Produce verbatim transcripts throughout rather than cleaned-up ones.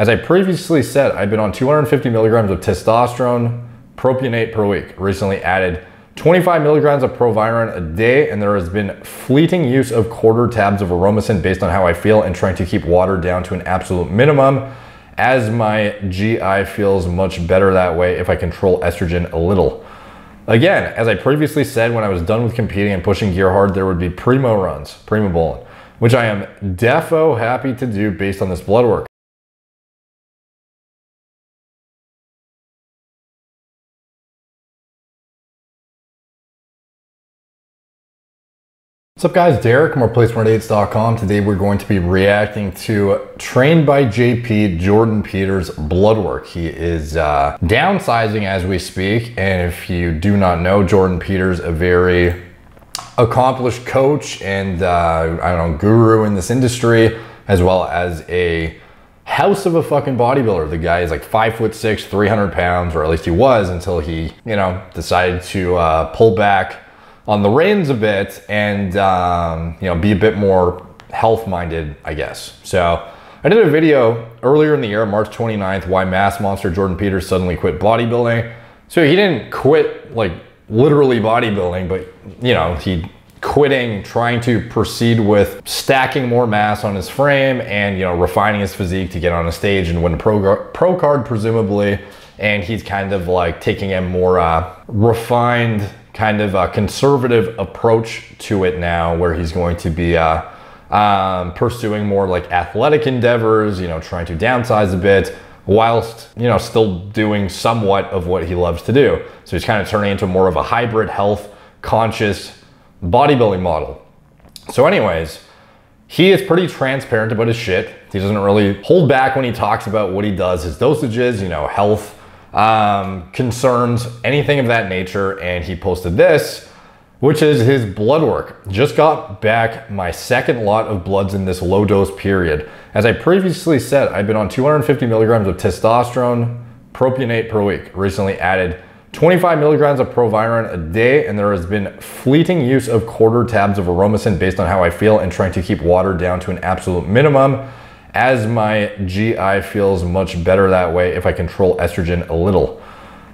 As I previously said, I've been on two hundred fifty milligrams of testosterone propionate per week, recently added twenty-five milligrams of Proviron a day, and there has been fleeting use of quarter tabs of aromasin based on how I feel and trying to keep water down to an absolute minimum, as my G I feels much better that way if I control estrogen a little. Again, as I previously said, when I was done with competing and pushing gear hard, there would be primo runs, Primobolan, which I am defo happy to do based on this blood work. What's up guys, Derek, more place more dates dot com. Today we're going to be reacting to Trained by J P, Jordan Peters' blood work. He is uh, downsizing as we speak, and if you do not know, Jordan Peters, a very accomplished coach and uh, I don't know, guru in this industry, as well as a house of a fucking bodybuilder. The guy is like five foot six, three hundred pounds, or at least he was until he, you know, decided to uh, pull back on the reins a bit and um, you know, be a bit more health-minded, I guess. So I did a video earlier in the year, March twenty-ninth, why mass monster Jordan Peters suddenly quit bodybuilding. So he didn't quit like literally bodybuilding, but you know, he quitting, trying to proceed with stacking more mass on his frame and, you know, refining his physique to get on a stage and win a pro, pro card presumably. And he's kind of like taking a more uh, refined, kind of a conservative approach to it now, where he's going to be uh, um, pursuing more like athletic endeavors, you know, trying to downsize a bit whilst, you know, still doing somewhat of what he loves to do. So he's kind of turning into more of a hybrid health conscious bodybuilding model. So anyways, he is pretty transparent about his shit. He doesn't really hold back when he talks about what he does, his dosages, you know, health um concerns, anything of that nature. And he posted this, which is his blood work. Just got back my second lot of bloods in this low dose period. As I previously said, I've been on two hundred fifty milligrams of testosterone propionate per week, recently added twenty-five milligrams of Proviron a day, and there has been fleeting use of quarter tabs of aromasin based on how I feel and trying to keep water down to an absolute minimum, as my G I feels much better that way if I control estrogen a little.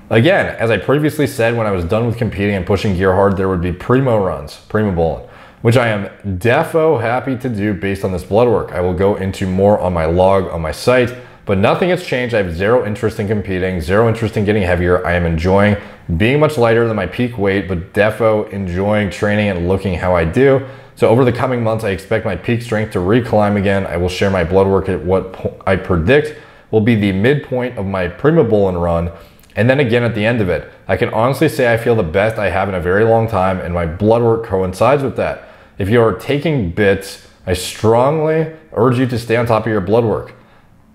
Again, as I previously said, when I was done with competing and pushing gear hard, there would be primo runs, Primobolan, which I am defo happy to do based on this blood work. I will go into more on my log on my site, but nothing has changed. I have zero interest in competing, zero interest in getting heavier. I am enjoying being much lighter than my peak weight, but defo enjoying training and looking how I do. So over the coming months, I expect my peak strength to reclimb again. I will share my blood work at what I predict will be the midpoint of my Primobolan run, and then again at the end of it. I can honestly say I feel the best I have in a very long time, and my blood work coincides with that. If you are taking bits, I strongly urge you to stay on top of your blood work.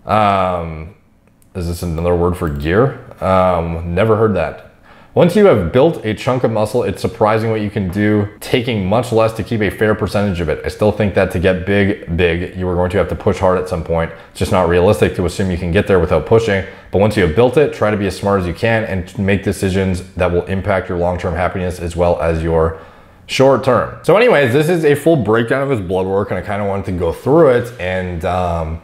Um, is this another word for gear? Um, never heard that. Once you have built a chunk of muscle, it's surprising what you can do, taking much less to keep a fair percentage of it. I still think that to get big, big, you are going to have to push hard at some point. It's just not realistic to assume you can get there without pushing. But once you have built it, try to be as smart as you can and make decisions that will impact your long-term happiness as well as your short-term. So anyways, this is a full breakdown of his blood work, and I kind of wanted to go through it and um,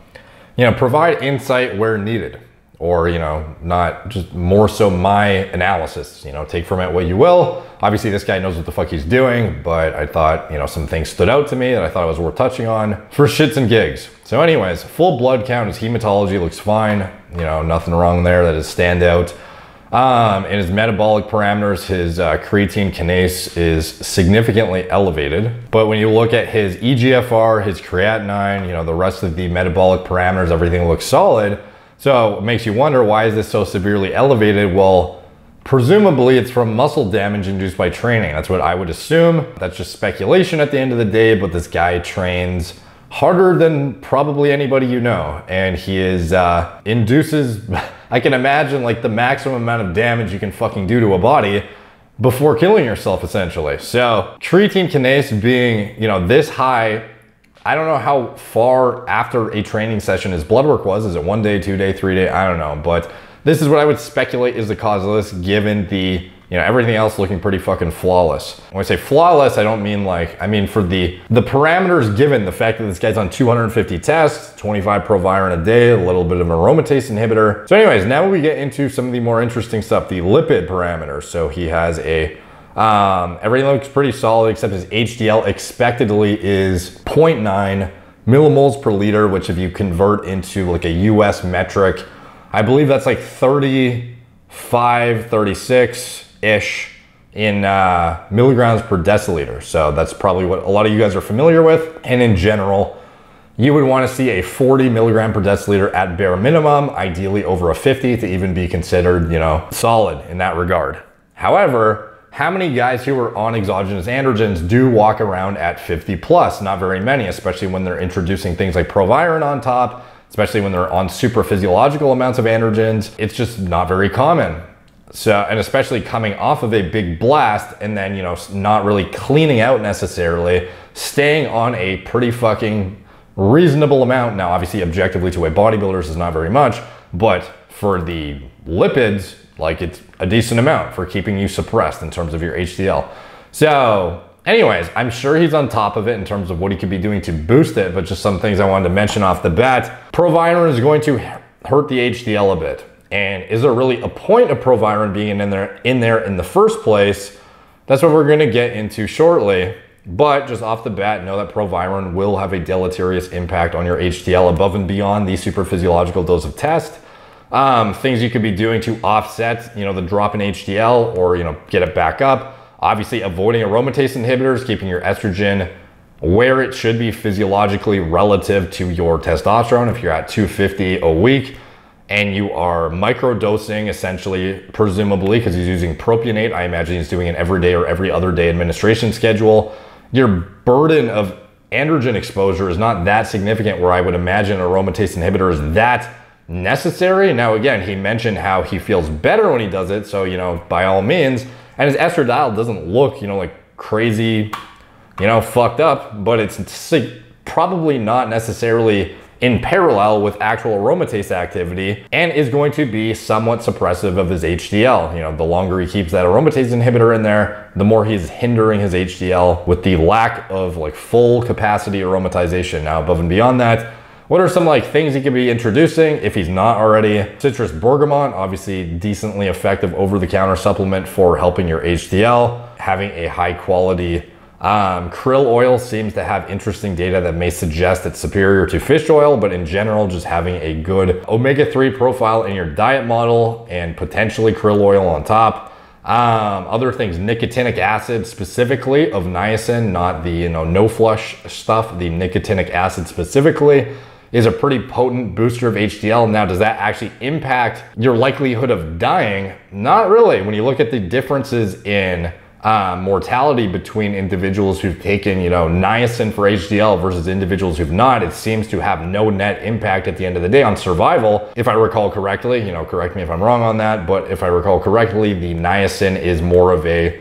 you know, provide insight where needed. Or, you know, not just more so my analysis, you know, take from it what you will. Obviously this guy knows what the fuck he's doing, but I thought, you know, some things stood out to me that I thought was worth touching on for shits and gigs. So anyways, full blood count, his hematology looks fine. You know, nothing wrong there, that is standout. Um, in his metabolic parameters, his uh, creatine kinase is significantly elevated. But when you look at his E G F R, his creatinine, you know, the rest of the metabolic parameters, everything looks solid. So it makes you wonder, why is this so severely elevated? Well, presumably it's from muscle damage induced by training. That's what I would assume. That's just speculation at the end of the day, but this guy trains harder than probably anybody you know. And he is, uh, induces, I can imagine like the maximum amount of damage you can fucking do to a body before killing yourself essentially. So creatine kinase being, you know, this high, I don't know how far after a training session his blood work was. Is it one day, two day, three day? I don't know. But this is what I would speculate is the cause of this, given the You know, everything else looking pretty fucking flawless. When I say flawless, I don't mean like, I mean for the, the parameters given, the fact that this guy's on two hundred fifty tests, twenty-five Proviron a day, a little bit of an aromatase inhibitor. So anyways, now we get into some of the more interesting stuff, the lipid parameters. So he has a, um, everything looks pretty solid except his H D L expectedly is zero point nine millimoles per liter, which if you convert into like a U S metric, I believe that's like thirty-five, thirty-six-ish in uh, milligrams per deciliter. So that's probably what a lot of you guys are familiar with. And in general, you would want to see a forty milligram per deciliter at bare minimum, ideally over a fifty to even be considered, you know, solid in that regard. However, how many guys who are on exogenous androgens do walk around at fifty plus? Not very many, especially when they're introducing things like Proviron on top, especially when they're on super physiological amounts of androgens. It's just not very common. So, and especially coming off of a big blast and then, you know, not really cleaning out necessarily, staying on a pretty fucking reasonable amount. Now, obviously objectively to a bodybuilder's is not very much, but for the lipids, like it's a decent amount for keeping you suppressed in terms of your H D L. So anyways, I'm sure he's on top of it in terms of what he could be doing to boost it, but just some things I wanted to mention off the bat. Proviron is going to hurt the H D L a bit. And is there really a point of Proviron being in there in there in the first place? That's what we're gonna get into shortly. But just off the bat, know that Proviron will have a deleterious impact on your H D L above and beyond the super physiological dose of test. Um, things you could be doing to offset, you know, the drop in H D L or, you know, get it back up. Obviously avoiding aromatase inhibitors, keeping your estrogen where it should be physiologically relative to your testosterone. If you're at two fifty a week and you are microdosing essentially, presumably, because he's using propionate, I imagine he's doing an every day or every other day administration schedule. Your burden of androgen exposure is not that significant where I would imagine aromatase inhibitor is that necessary. Now, again, he mentioned how he feels better when he does it. So, you know, by all means, and his estradiol doesn't look, you know, like crazy, you know, fucked up, but it's probably not necessarily in parallel with actual aromatase activity and is going to be somewhat suppressive of his H D L. You know, the longer he keeps that aromatase inhibitor in there, the more he's hindering his H D L with the lack of like full capacity aromatization. Now, above and beyond that, what are some like things he could be introducing if he's not already? Citrus bergamot, obviously decently effective over-the-counter supplement for helping your H D L. Having a high quality um, krill oil seems to have interesting data that may suggest it's superior to fish oil, but in general, just having a good omega three profile in your diet model and potentially krill oil on top. Um, other things, nicotinic acid specifically of niacin, not the, you know, no flush stuff, the nicotinic acid specifically is a pretty potent booster of H D L. Now, does that actually impact your likelihood of dying? Not really. When you look at the differences in uh, mortality between individuals who've taken, you know, niacin for H D L versus individuals who've not, it seems to have no net impact at the end of the day on survival. If I recall correctly, you know, correct me if I'm wrong on that, but if I recall correctly, the niacin is more of a,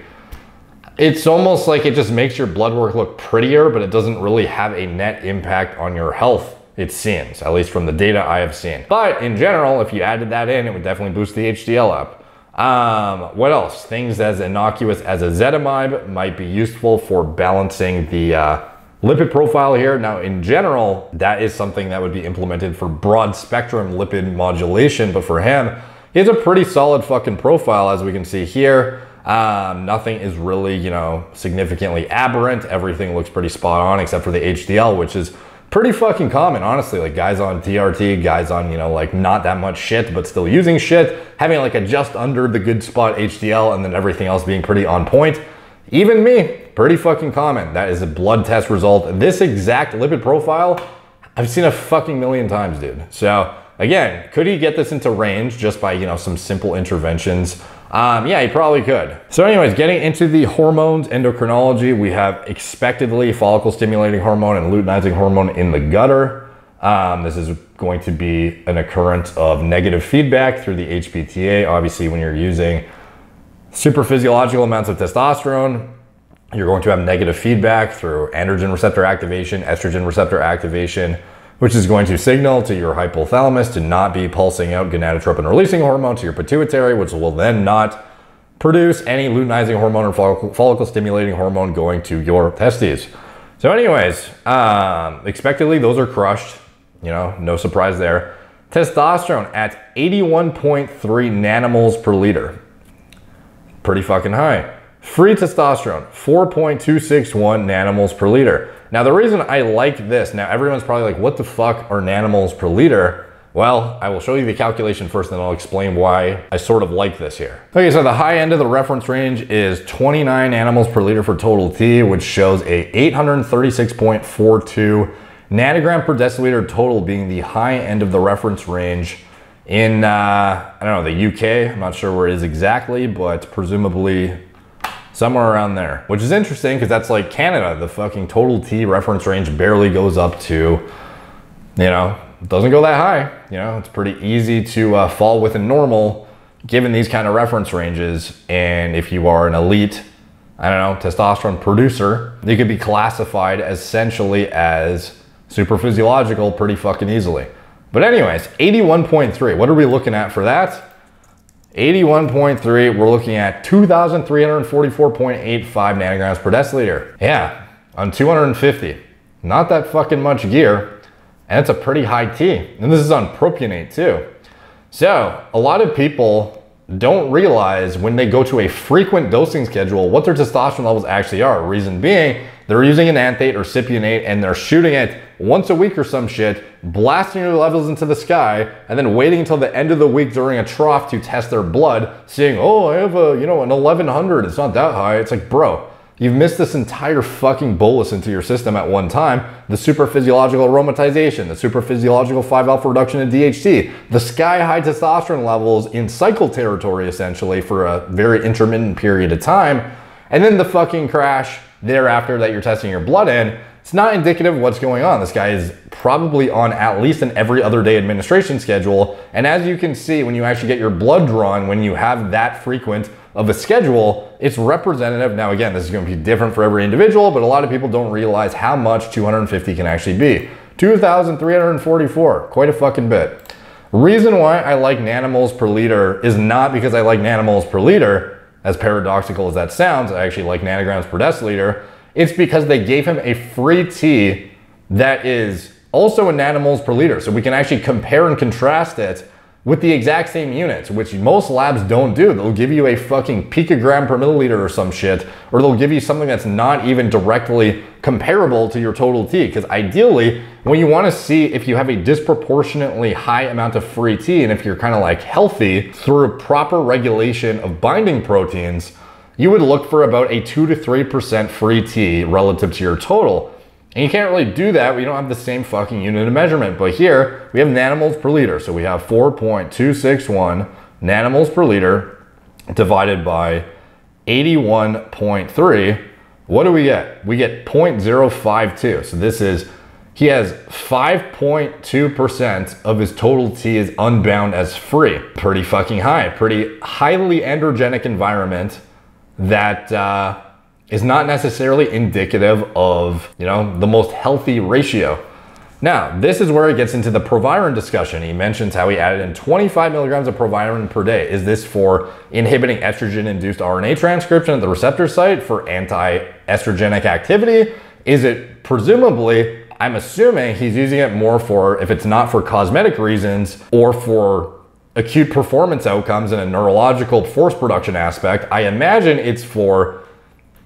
it's almost like it just makes your blood work look prettier, but it doesn't really have a net impact on your health. It seems, at least from the data I have seen. But in general, if you added that in, it would definitely boost the H D L up. Um, what else? Things as innocuous as ezetimibe might be useful for balancing the uh, lipid profile here. Now, in general, that is something that would be implemented for broad spectrum lipid modulation. But for him, he has a pretty solid fucking profile, as we can see here. Um, nothing is really, you know, significantly aberrant. Everything looks pretty spot on except for the H D L, which is pretty fucking common, honestly. Like guys on T R T, guys on, you know, like not that much shit, but still using shit, having like a just under the good spot H D L and then everything else being pretty on point. Even me, pretty fucking common. That is a blood test result. This exact lipid profile, I've seen a fucking million times, dude. So again, could he get this into range just by, you know, some simple interventions? Um, yeah, he probably could. So anyways, getting into the hormones, endocrinology, we have expectedly follicle stimulating hormone and luteinizing hormone in the gutter. Um, this is going to be an occurrence of negative feedback through the H P T A. Obviously, when you're using super physiological amounts of testosterone, you're going to have negative feedback through androgen receptor activation, estrogen receptor activation, which is going to signal to your hypothalamus to not be pulsing out gonadotropin-releasing hormone to your pituitary, which will then not produce any luteinizing hormone or follicle, follicle stimulating hormone going to your testes. So anyways, um, expectedly, those are crushed. You know, no surprise there. Testosterone at eighty-one point three nanomoles per liter. Pretty fucking high. Free testosterone, four point two six one nanomoles per liter. Now, the reason I like this, now everyone's probably like, what the fuck are nanomoles per liter? Well, I will show you the calculation first, and then I'll explain why I sort of like this here. Okay, so the high end of the reference range is twenty-nine nanomoles per liter for total T, which shows a eight hundred thirty-six point four two nanogram per deciliter total being the high end of the reference range in, uh, I don't know, the U K. I'm not sure where it is exactly, but presumably somewhere around there, which is interesting because that's like Canada. The fucking total T reference range barely goes up to, you know, it doesn't go that high. You know, it's pretty easy to uh, fall within normal given these kind of reference ranges. And if you are an elite, I don't know, testosterone producer, you could be classified essentially as super physiological pretty fucking easily. But anyways, eighty-one point three, what are we looking at for that? eighty-one point three, we're looking at two thousand three hundred forty-four point eight five nanograms per deciliter. Yeah, on two hundred fifty, not that fucking much gear. And it's a pretty high T. And this is on propionate too. So a lot of people don't realize when they go to a frequent dosing schedule what their testosterone levels actually are. Reason being, they're using an anthate or cypionate and they're shooting it once a week or some shit, blasting your levels into the sky, and then waiting until the end of the week during a trough to test their blood, seeing, oh, I have a, you know, an eleven hundred, it's not that high. It's like, bro, you've missed this entire fucking bolus into your system at one time. The super physiological aromatization, the super physiological five alpha reduction in D H T, the sky high testosterone levels in cycle territory essentially for a very intermittent period of time, and then the fucking crash thereafter that you're testing your blood in. It's not indicative of what's going on. This guy is probably on at least an every other day administration schedule. And as you can see, when you actually get your blood drawn, when you have that frequent of a schedule, it's representative. Now, again, this is going to be different for every individual, but a lot of people don't realize how much two hundred fifty can actually be. two thousand three hundred forty-four, quite a fucking bit. Reason why I like nanomoles per liter is not because I like nanomoles per liter. As paradoxical as that sounds, I actually like nanograms per deciliter. It's because they gave him a free T that is also in nanomoles per liter. So we can actually compare and contrast it with the exact same units, which most labs don't do. They'll give you a fucking picogram per milliliter or some shit, or they'll give you something that's not even directly comparable to your total T. Because ideally, when you want to see if you have a disproportionately high amount of free T, and if you're kind of like healthy through proper regulation of binding proteins, you would look for about a two to three percent free T relative to your total. And you can't really do that. We don't have the same fucking unit of measurement. But here, we have nanomoles per liter. So we have four point two six one nanomoles per liter divided by eighty-one point three. What do we get? We get zero point zero five two. So this is, he has five point two percent of his total T is unbound as free. Pretty fucking high. Pretty highly androgenic environment that... Uh, is not necessarily indicative of, you know, the most healthy ratio. Now, this is where it gets into the Proviron discussion. He mentions how he added in twenty-five milligrams of Proviron per day. Is this for inhibiting estrogen-induced R N A transcription at the receptor site for anti-estrogenic activity? Is it presumably, I'm assuming he's using it more for, if it's not for cosmetic reasons or for acute performance outcomes in a neurological force production aspect, I imagine it's for...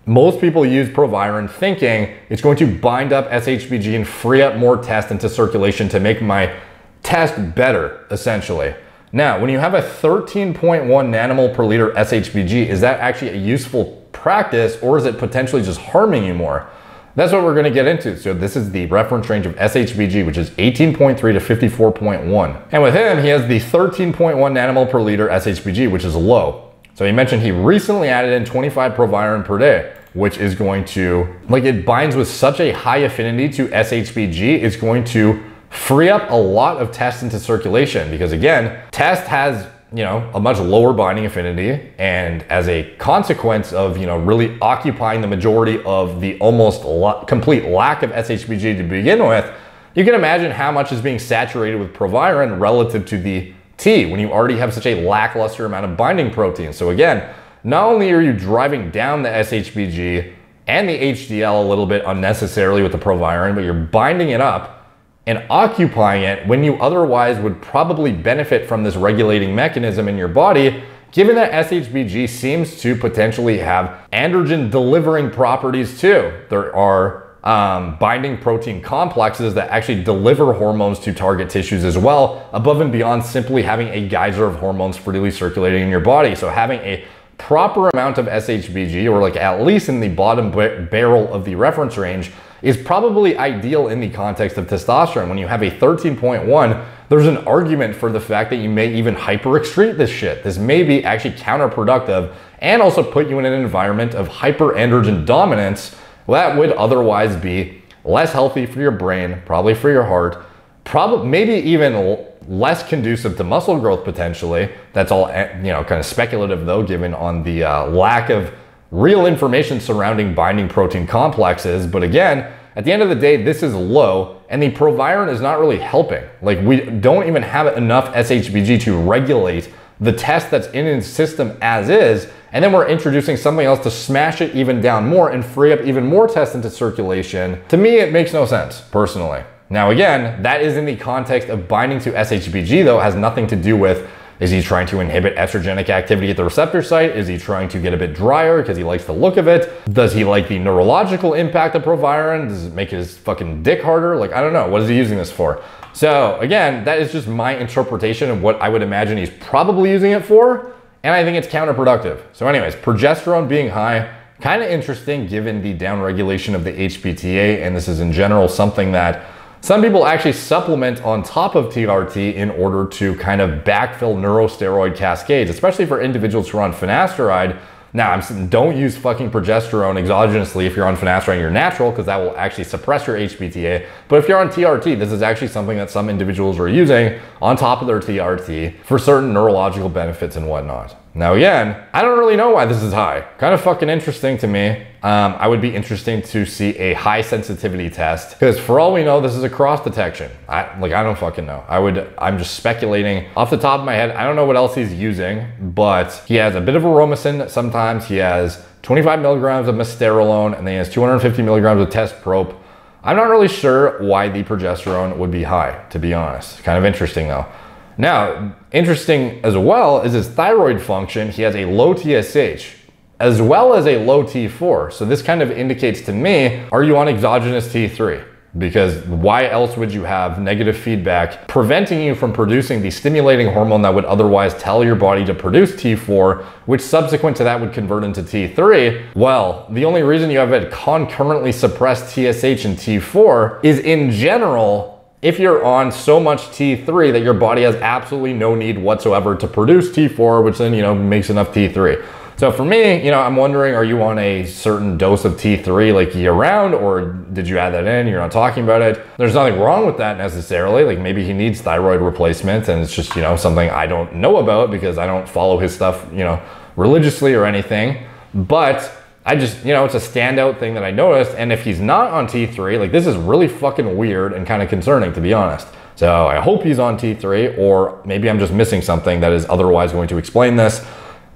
Most people use Proviron thinking it's going to bind up S H B G and free up more test into circulation to make my test better, essentially. Now, when you have a thirteen point one nanomole per liter S H B G, is that actually a useful practice or is it potentially just harming you more? That's what we're gonna get into. So this is the reference range of S H B G, which is eighteen point three to fifty-four point one. And with him, he has the thirteen point one nanomole per liter S H B G, which is low. So he mentioned he recently added in twenty-five Proviron per day, which is going to, like it binds with such a high affinity to S H B G, it's going to free up a lot of test into circulation because again, test has, you know, a much lower binding affinity. And as a consequence of, you know, really occupying the majority of the almost la- complete lack of S H B G to begin with, you can imagine how much is being saturated with Proviron relative to the T when you already have such a lackluster amount of binding protein. So again, not only are you driving down the S H B G and the H D L a little bit unnecessarily with the proviron, but you're binding it up and occupying it when you otherwise would probably benefit from this regulating mechanism in your body, given that S H B G seems to potentially have androgen delivering properties too. There are Um, binding protein complexes that actually deliver hormones to target tissues as well, above and beyond simply having a geyser of hormones freely circulating in your body. So having a proper amount of S H B G, or like at least in the bottom b- barrel of the reference range, is probably ideal in the context of testosterone. When you have a thirteen point one, there's an argument for the fact that you may even hyper-excrete this shit. This may be actually counterproductive and also put you in an environment of hyperandrogen dominance. Well, that would otherwise be less healthy for your brain, probably for your heart, probably maybe even less conducive to muscle growth potentially. That's all, you know, kind of speculative though, given on the uh, lack of real information surrounding binding protein complexes. But again, at the end of the day, this is low and the proviron is not really helping. Like, we don't even have enough S H B G to regulate the test that's in its system as is, and then we're introducing something else to smash it even down more and free up even more test into circulation. To me, it makes no sense, personally. Now again, that is in the context of binding to S H B G though. It has nothing to do with, is he trying to inhibit estrogenic activity at the receptor site? Is he trying to get a bit drier because he likes the look of it? Does he like the neurological impact of proviron? Does it make his fucking dick harder? Like, I don't know, what is he using this for? So again, that is just my interpretation of what I would imagine he's probably using it for, and I think it's counterproductive. So anyways, progesterone being high, kind of interesting given the downregulation of the H P T A, and this is in general something that some people actually supplement on top of T R T in order to kind of backfill neurosteroid cascades, especially for individuals who are on finasteride. Now, I'm, don't use fucking progesterone exogenously if you're on finasteride and you're natural, because that will actually suppress your H P T A. But if you're on T R T, this is actually something that some individuals are using on top of their T R T for certain neurological benefits and whatnot. Now again, I don't really know why this is high. Kind of fucking interesting to me. Um, I would be interesting to see a high sensitivity test, because for all we know, this is a cross detection. I, like, I don't fucking know. I would, I'm just speculating off the top of my head. I don't know what else he's using, but he has a bit of aromasin sometimes. He has twenty-five milligrams of mesterolone, and then he has two hundred fifty milligrams of test probe. I'm not really sure why the progesterone would be high, to be honest. Kind of interesting though. Now, interesting as well is his thyroid function. He has a low T S H as well as a low T four. So this kind of indicates to me, are you on exogenous T three? Because why else would you have negative feedback preventing you from producing the stimulating hormone that would otherwise tell your body to produce T four, which subsequent to that would convert into T three? Well, the only reason you have a concurrently suppressed T S H and T four is in general, if you're on so much T three that your body has absolutely no need whatsoever to produce T four, which then, you know, makes enough T three. So for me, you know, I'm wondering, are you on a certain dose of T three like year round, or did you add that in? You're not talking about it. There's nothing wrong with that necessarily. Like, maybe he needs thyroid replacement and it's just, you know, something I don't know about because I don't follow his stuff, you know, religiously or anything. But I just, you know, it's a standout thing that I noticed. And if he's not on T three, like, this is really fucking weird and kind of concerning, to be honest. So I hope he's on T three, or maybe I'm just missing something that is otherwise going to explain this.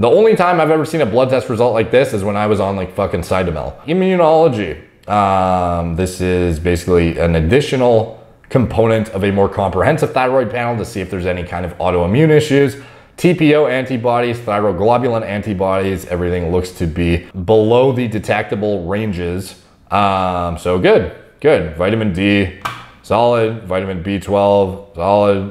The only time I've ever seen a blood test result like this is when I was on like fucking Cytomel. Immunology. Um, this is basically an additional component of a more comprehensive thyroid panel to see if there's any kind of autoimmune issues. T P O antibodies, thyroglobulin antibodies, everything looks to be below the detectable ranges. Um, so good, good. Vitamin D, solid. Vitamin B twelve, solid.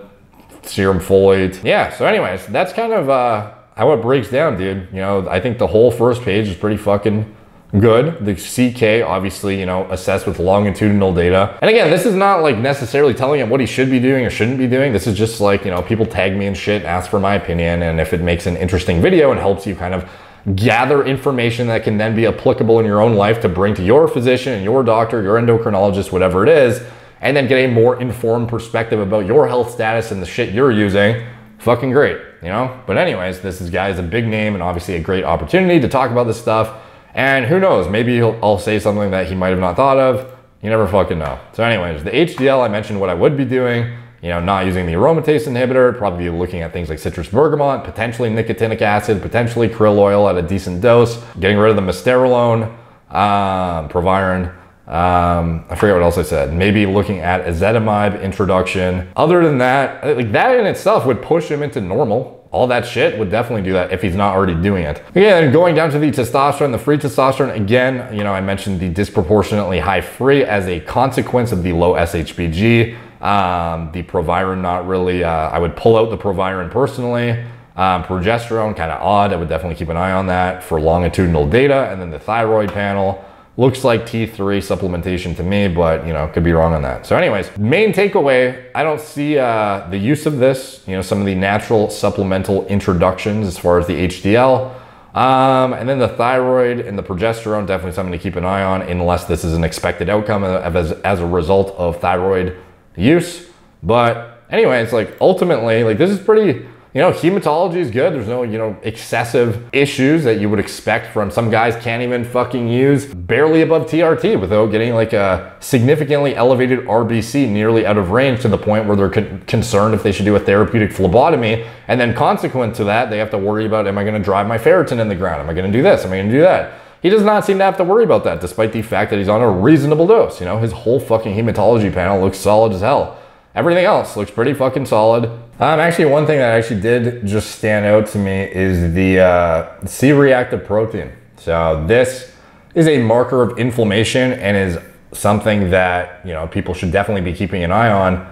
Serum folate. Yeah, so anyways, that's kind of uh, how it breaks down, dude. You know, I think the whole first page is pretty fucking good. The C K, obviously, you know, assessed with longitudinal data. And again, this is not like necessarily telling him what he should be doing or shouldn't be doing. This is just like, you know, people tag me and shit, ask for my opinion. And if it makes an interesting video and helps you kind of gather information that can then be applicable in your own life to bring to your physician and your doctor, your endocrinologist, whatever it is, and then get a more informed perspective about your health status and the shit you're using, fucking great, you know? But anyways, this is, guys, a big name and obviously a great opportunity to talk about this stuff. And who knows, maybe he'll, I'll say something that he might have not thought of. You never fucking know. So anyways, the H D L, I mentioned what I would be doing. you know, not using the aromatase inhibitor, probably looking at things like citrus bergamot, potentially nicotinic acid, potentially krill oil at a decent dose, getting rid of the mesterolone, um, Proviron. Um, I forget what else I said. Maybe looking at ezetimibe introduction. Other than that, like that in itself would push him into normal. All that shit would definitely do that if he's not already doing it. Again, going down to the testosterone, the free testosterone, again, you know, I mentioned the disproportionately high free as a consequence of the low S H B G. Um, the Proviron, not really, uh, I would pull out the Proviron personally. Um, progesterone, kind of odd. I would definitely keep an eye on that for longitudinal data. And then the thyroid panel. Looks like T three supplementation to me, but you know, could be wrong on that. So anyways, main takeaway, I don't see uh, the use of this, you know, some of the natural supplemental introductions as far as the H D L. Um, and then the thyroid and the progesterone, definitely something to keep an eye on unless this is an expected outcome of, as, as a result of thyroid use. But anyways, like ultimately, like this is pretty, you know, hematology is good. There's no, you know, excessive issues that you would expect from some guys can't even fucking use barely above T R T without getting like a significantly elevated R B C nearly out of range to the point where they're con concerned if they should do a therapeutic phlebotomy. And then consequent to that, they have to worry about, am I going to drive my ferritin in the ground? Am I going to do this? Am I going to do that? He does not seem to have to worry about that despite the fact that he's on a reasonable dose. You know, his whole fucking hematology panel looks solid as hell. Everything else looks pretty fucking solid. Um, actually, one thing that actually did just stand out to me is the uh, C reactive protein. So this is a marker of inflammation and is something that, you know, people should definitely be keeping an eye on.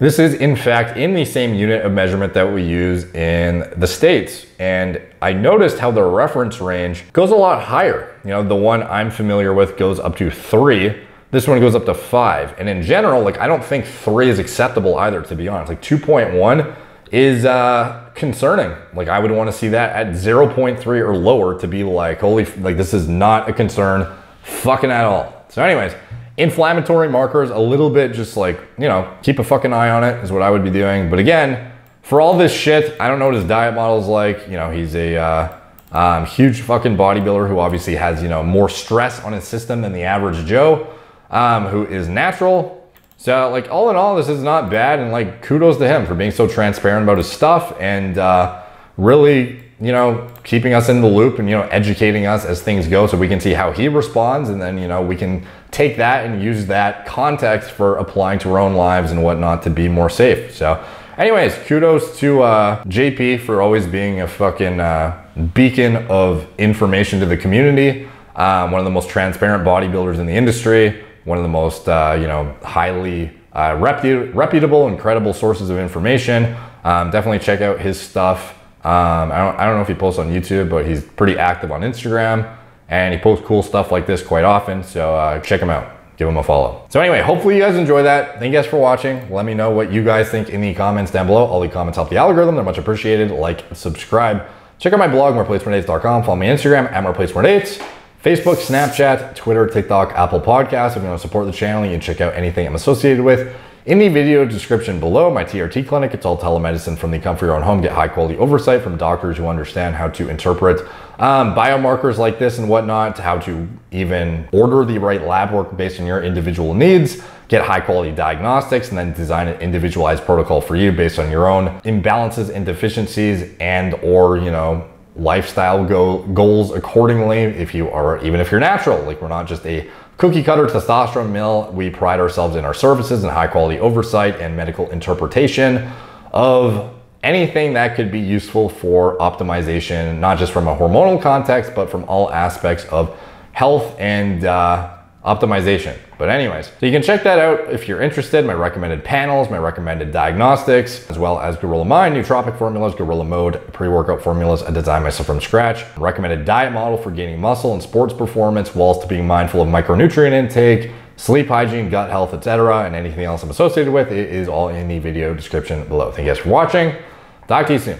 This is in fact in the same unit of measurement that we use in the States. And I noticed how the reference range goes a lot higher. You know, the one I'm familiar with goes up to three. This one goes up to five. And in general, like I don't think three is acceptable either, to be honest. Like two point one is uh, concerning. Like I would want to see that at zero point three or lower to be like, holy, like this is not a concern fucking at all. So anyways, inflammatory markers, a little bit just like, you know, keep a fucking eye on it is what I would be doing. But again, for all this shit, I don't know what his diet model's like. You know, he's a uh, um, huge fucking bodybuilder who obviously has, you know, more stress on his system than the average Joe. Um, who is natural. So like all in all, this is not bad. And like kudos to him for being so transparent about his stuff and uh, really, you know, keeping us in the loop and, you know, educating us as things go so we can see how he responds. And then, you know, we can take that and use that context for applying to our own lives and whatnot to be more safe. So anyways, kudos to uh, J P for always being a fucking uh, beacon of information to the community. Um, one of the most transparent bodybuilders in the industry. One of the most, uh, you know, highly uh, repu reputable, incredible sources of information. Um, definitely check out his stuff. Um, I, don't, I don't know if he posts on YouTube, but he's pretty active on Instagram and he posts cool stuff like this quite often. So uh, check him out. Give him a follow. So anyway, hopefully you guys enjoy that. Thank you guys for watching. Let me know what you guys think in the comments down below. All the comments help the algorithm. They're much appreciated. Like, subscribe. Check out my blog, more plates more dates dot com. Follow me on Instagram, at more plates more dates. Facebook, Snapchat, Twitter, TikTok, Apple Podcasts. If you want to support the channel, you can check out anything I'm associated with in the video description below. My T R T clinic, it's all telemedicine from the comfort of your own home. Get high quality oversight from doctors who understand how to interpret um, biomarkers like this and whatnot, how to even order the right lab work based on your individual needs, get high quality diagnostics, and then design an individualized protocol for you based on your own imbalances and deficiencies and or, you know, lifestyle go goals accordingly. If you are, even if you're natural, like we're not just a cookie cutter testosterone mill. We pride ourselves in our services and high quality oversight and medical interpretation of anything that could be useful for optimization, not just from a hormonal context, but from all aspects of health and uh, optimization. But anyways, so you can check that out if you're interested. My recommended panels, my recommended diagnostics, as well as Gorilla Mind, nootropic formulas, Gorilla Mode, pre-workout formulas, I design myself from scratch, recommended diet model for gaining muscle and sports performance, whilst to being mindful of micronutrient intake, sleep hygiene, gut health, et cetera, and anything else I'm associated with. It is all in the video description below. Thank you guys for watching. Talk to you soon.